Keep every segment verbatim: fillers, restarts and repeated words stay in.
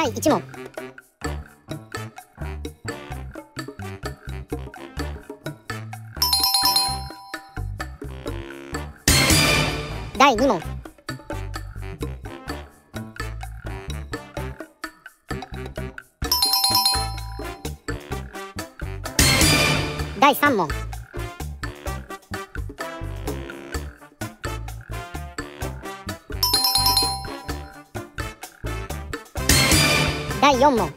だいいち問。だいに問。だいさん問。だいよん問。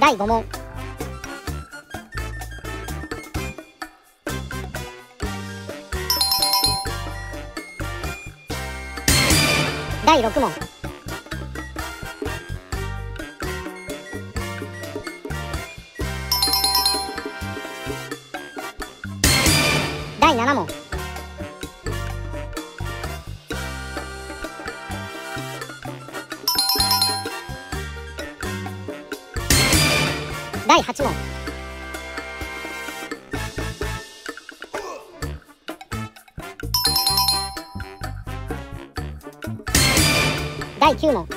だいご問。だいろく問。だいなな問。だいはち問。だいきゅう問。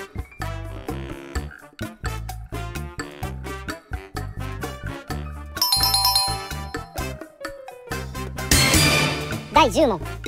だいじゅう問。